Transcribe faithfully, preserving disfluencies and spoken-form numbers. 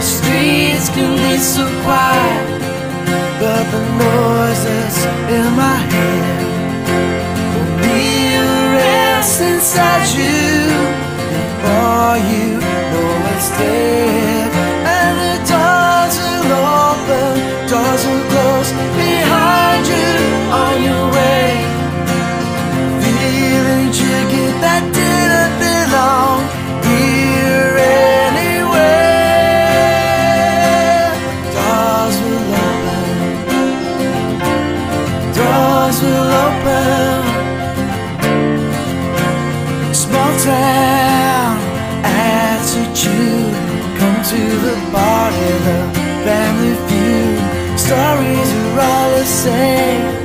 The streets can be so quiet, but the noise that's in my head will be the rest inside you. Before you know it's dead, and the doors will open, doors will close behind you on your way. Feeling you get that didn't belong here anyway. Doors will open, doors will open. Small town attitude, come to the party, the family feud. Stories are all the same.